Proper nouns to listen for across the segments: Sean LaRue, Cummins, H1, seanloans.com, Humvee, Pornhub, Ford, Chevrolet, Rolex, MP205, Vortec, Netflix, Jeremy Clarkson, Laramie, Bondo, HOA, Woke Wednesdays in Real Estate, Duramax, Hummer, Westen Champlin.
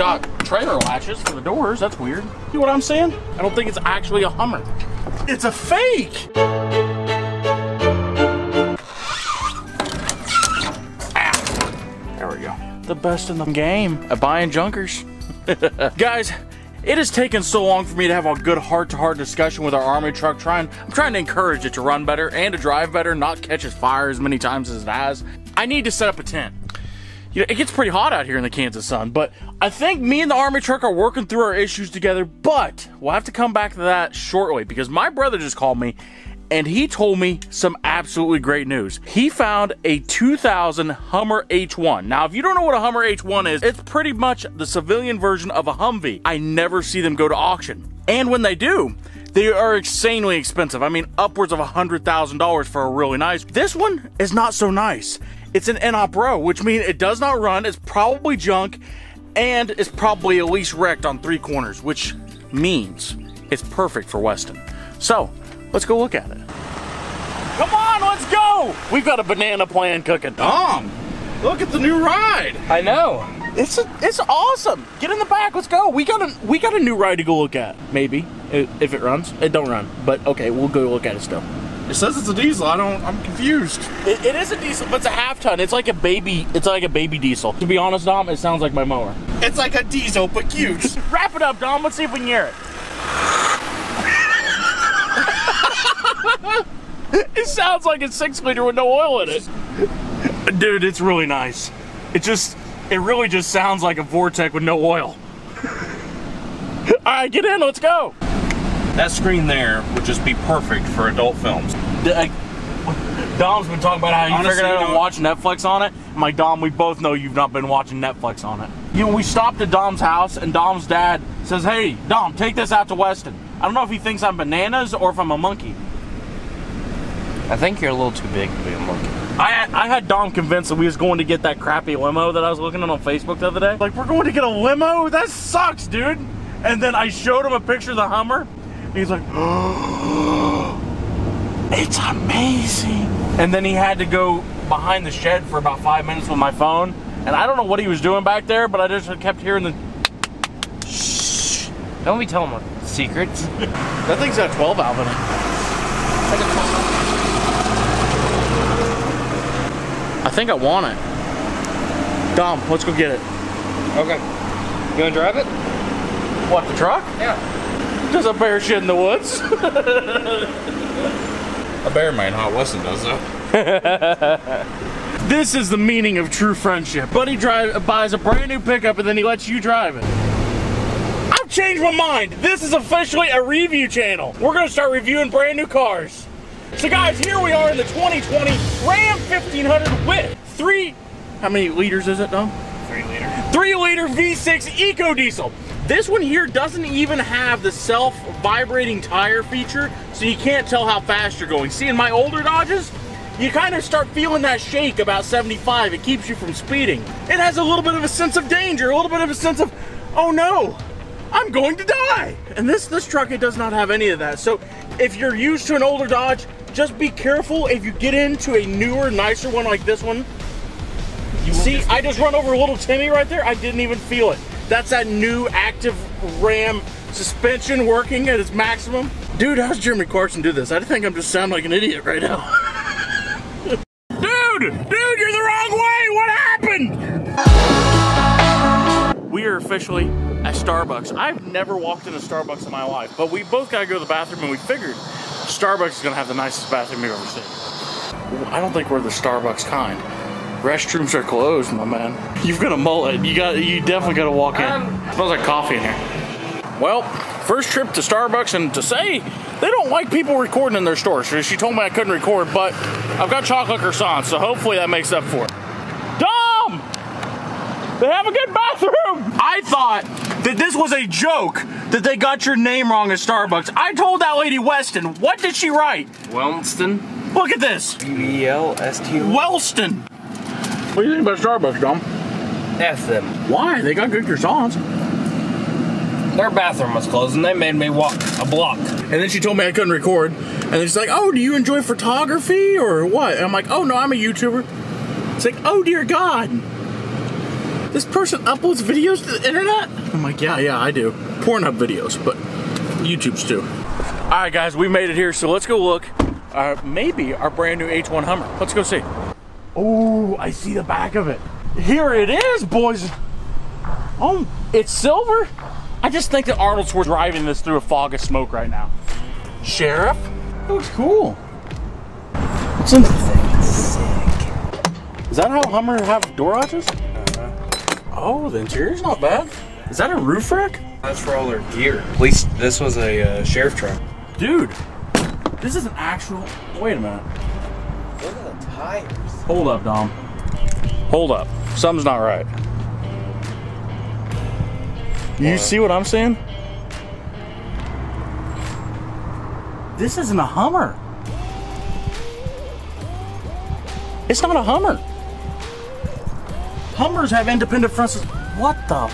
got trailer latches for the doors. That's weird. You know what I'm saying? I don't think it's actually a Hummer. It's a fake. Ah, there we go. The best in the game at buying junkers. Guys, it has taken so long for me to have a good heart-to-heart discussion with our army truck. I'm trying to encourage it to run better and to drive better, not catch fire as many times as it has. I need to set up a tent. You know, it gets pretty hot out here in the Kansas sun, but I think me and the army truck are working through our issues together, but we'll have to come back to that shortly because my brother just called me and he told me some absolutely great news. He found a 2000 Hummer H1. Now, if you don't know what a Hummer H1 is, it's pretty much the civilian version of a Humvee. I never see them go to auction. And when they do, they are insanely expensive. I mean, upwards of $100,000 for a really nice. This one is not so nice. It's an NOP row, which means it does not run, it's probably junk, and it's probably at least wrecked on three corners, which means it's perfect for Weston. So, let's go look at it. Come on, let's go! We've got a banana plan cooking. Tom, look at the new ride. I know. It's awesome. Get in the back, let's go. We got a new ride to go look at. Maybe, if it runs. It don't run, but okay, we'll go look at it still. It says it's a diesel. I'm confused. It is a diesel, but it's a half ton. It's like a baby diesel. To be honest, Dom, it sounds like my mower. It's like a diesel, but cute. Wrap it up, Dom. Let's see if we can hear it. It sounds like a 6 liter with no oil in it. Dude, it's really nice. It really just sounds like a Vortec with no oil. All right, get in, let's go. That screen there would just be perfect for adult films. Dom's been talking about how you figured out to watch Netflix on it. I'm like, Dom, we both know you've not been watching Netflix on it. You know, we stopped at Dom's house and Dom's dad says, hey, Dom, take this out to Weston. I don't know if he thinks I'm bananas or if I'm a monkey. I think you're a little too big to be a monkey. I had Dom convinced that we was going to get that crappy limo that I was looking at on Facebook the other day. Like, we're going to get a limo? That sucks, dude. And then I showed him a picture of the Hummer. He's like, oh, it's amazing. And then he had to go behind the shed for about 5 minutes with my phone. And I don't know what he was doing back there, but I just kept hearing the shh. Don't we tell him secrets? That thing's got a 12 valve in it. I think I want it. Dom, let's go get it. Okay. You want to drive it? What, the truck? Yeah. Does a bear shit in the woods? A bear might, huh? Weston does, though. This is the meaning of true friendship. Buddy buys a brand new pickup and then he lets you drive it. I've changed my mind. This is officially a review channel. We're gonna start reviewing brand new cars. So guys, here we are in the 2020 Ram 1500 with how many liters is it, Dom? 3 liter. 3 liter V6 Eco Diesel. This one here doesn't even have the self-vibrating tire feature, so you can't tell how fast you're going. See, in my older Dodges, you kind of start feeling that shake about 75. It keeps you from speeding. It has a little bit of a sense of danger, a little bit of a sense of, oh no, I'm going to die. And this truck, it does not have any of that. So if you're used to an older Dodge, just be careful if you get into a newer, nicer one like this one. See, I just run over little Timmy right there. I didn't even feel it. That's that new active Ram suspension working at its maximum. Dude, how does Jeremy Clarkson do this? I think I'm just sounding like an idiot right now. Dude, you're the wrong way. What happened? We are officially at Starbucks. I've never walked into Starbucks in my life, but we both got to go to the bathroom and we figured Starbucks is going to have the nicest bathroom you've ever seen. I don't think we're the Starbucks kind. Restrooms are closed, my man. You've got a mullet. You definitely got to walk in. It smells like coffee in here. Well, first trip to Starbucks, and to say they don't like people recording in their store. She told me I couldn't record, but I've got chocolate croissants, so hopefully that makes up for it. Dom, they have a good bathroom. I thought that this was a joke that they got your name wrong at Starbucks. I told that lady Weston. What did she write? Welston. Look at this. W-E-L-S-T-O-N. Welston. What do you think about Starbucks, Dom? F them. Why? They got good croissants. Their bathroom was closed and they made me walk a block. And then she told me I couldn't record. And she's like, oh, do you enjoy photography or what? And I'm like, oh no, I'm a YouTuber. It's like, oh dear God. This person uploads videos to the internet? I'm like, yeah, I do. Pornhub videos, but YouTube's too. All right, guys, we made it here, so let's go look. Maybe our brand new H1 Hummer. Let's go see. Oh, I see the back of it. Here it is, boys. Oh, it's silver. I just think that Arnold's were driving this through a fog of smoke right now. Sheriff, that looks cool. What's in? Sick. Is that how Hummer have door hatches? Oh, the interior's not bad. Is that a roof rack? That's for all their gear. At least this was a sheriff truck. Dude, this is an actual. Wait a minute. Look at the tires. Hold up, Dom. Hold up. Something's not right. You see what I'm saying? This isn't a Hummer. It's not a Hummer. Hummers have independent front. What the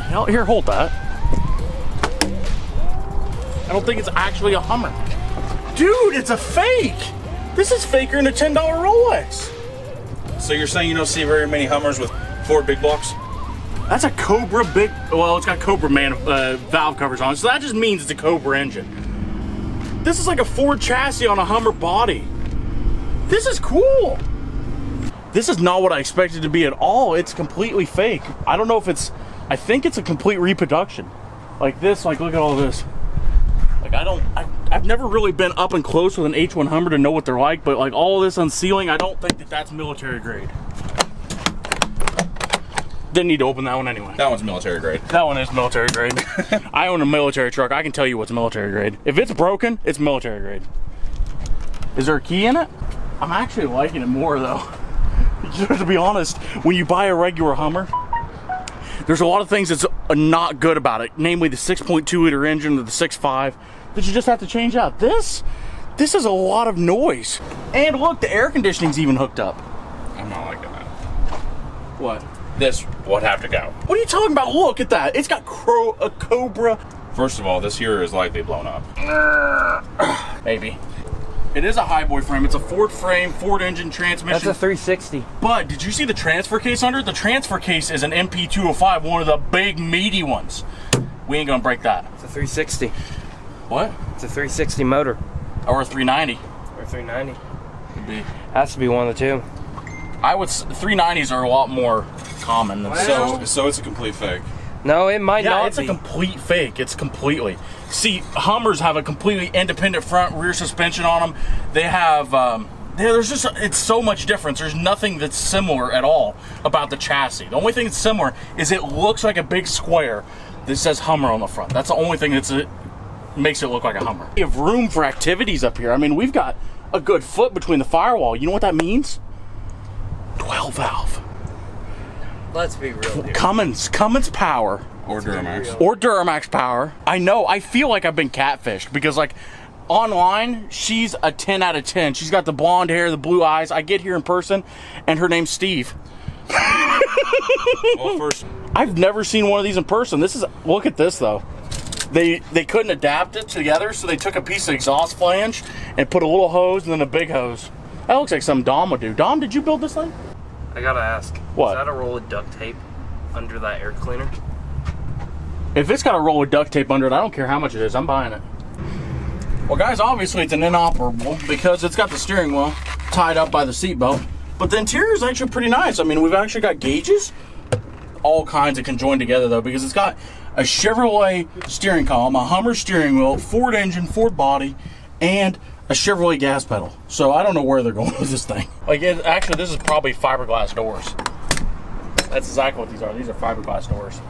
hell? Here, hold that. I don't think it's actually a Hummer. Dude, it's a fake. This is faker than a $10 Rolex. So you're saying you don't see very many Hummers with Ford big blocks? That's a Cobra big, well, it's got Cobra valve covers on it, so that just means it's a Cobra engine. This is like a Ford chassis on a Hummer body. This is cool. This is not what I expected to be at all. It's completely fake. I don't know if it's, I think it's a complete reproduction. Like this, like look at all this. Like I've never really been up and close with an H1 Hummer to know what they're like, but like all this unsealing, I don't think that that's military grade. Didn't need to open that one anyway. That one's military grade. That one is military grade. I own a military truck. I can tell you what's military grade. If it's broken, it's military grade. Is there a key in it? I'm actually liking it more though. To be honest, when you buy a regular Hummer, there's a lot of things that's not good about it, namely the 6.2 liter engine or the 6.5 that you just have to change out. This is a lot of noise. And look, the air conditioning's even hooked up. I'm not liking that. What? This would have to go. What are you talking about? Look at that. It's got a Cobra. First of all, this here is likely blown up. Maybe. It is a high boy frame. It's a Ford frame, Ford engine, transmission. That's a 360. But did you see the transfer case under it? The transfer case is an MP205, one of the big meaty ones. We ain't gonna break that. It's a 360. What? It's a 360 motor. Or a 390. Or a 390. Could be. Has to be one of the two. 390s are a lot more common than so it's a complete fake. No, it might not be. It's a complete fake. It's completely. See, Hummers have a completely independent front rear suspension on them. They have, there's just, it's so much difference. There's nothing that's similar at all about the chassis. The only thing that's similar is it looks like a big square that says Hummer on the front. That's the only thing that's makes it look like a Hummer. We have room for activities up here. I mean, we've got a good foot between the firewall. You know what that means? 12 valve. Let's be real here. Cummins power. Or Duramax. Or Duramax power. I know, I feel like I've been catfished because like online, she's a 10 out of 10. She's got the blonde hair, the blue eyes. I get here in person and her name's Steve. Well, first, I've never seen one of these in person. This is, look at this though. They couldn't adapt it together, so they took a piece of exhaust flange and put a little hose and then a big hose. That looks like something Dom would do. Dom, did you build this thing? I gotta ask, what? Is that a roll of duct tape under that air cleaner? If it's got a roll of duct tape under it, I don't care how much it is, I'm buying it. Well guys, obviously it's an inoperable because it's got the steering wheel tied up by the seatbelt. But the interior is actually pretty nice. I mean, we've actually got gauges, all kinds of conjoined together though, because it's got a Chevrolet steering column, a Hummer steering wheel, Ford engine, Ford body, and a Chevrolet gas pedal. So I don't know where they're going with this thing. Like, actually, this is probably fiberglass doors. That's exactly what these are. These are fiberglass doors.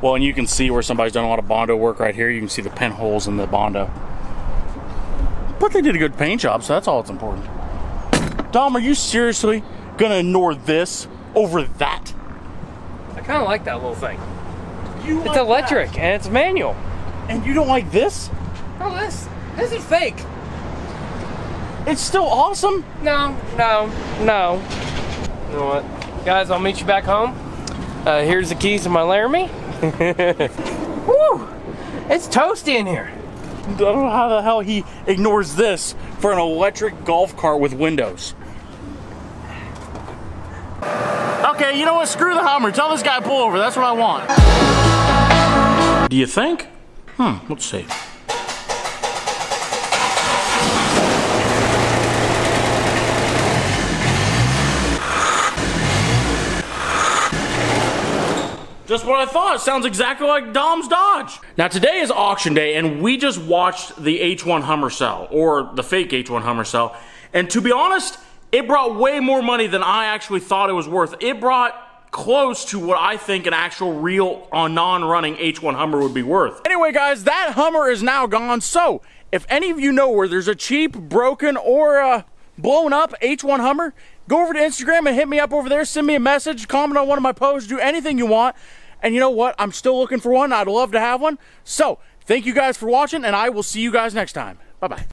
Well, and you can see where somebody's done a lot of Bondo work right here. You can see the pinholes in the Bondo. But they did a good paint job, so that's all that's important. Dom, are you seriously gonna ignore this over that? I kinda like that little thing. It's electric and it's manual. And you don't like this? No, this is fake. It's still awesome. No. You know what? Guys, I'll meet you back home. Here's the keys to my Laramie. Woo! It's toasty in here. I don't know how the hell he ignores this for an electric golf cart with windows. okay, you know what, screw the Hummer. Tell this guy to pull over, that's what I want. Do you think? Let's see. Just what I thought. It sounds exactly like Dom's Dodge. Now today is auction day and we just watched the H1 Hummer sell, or the fake H1 Hummer sell. And to be honest, it brought way more money than I actually thought it was worth. It brought close to what I think an actual real non-running H1 Hummer would be worth. Anyway guys, that Hummer is now gone. So if any of you know where there's a cheap, broken, or blown up H1 Hummer, go over to Instagram and hit me up over there. Send me a message, comment on one of my posts, do anything you want. And you know what? I'm still looking for one. I'd love to have one. So, thank you guys for watching, and I will see you guys next time. Bye-bye.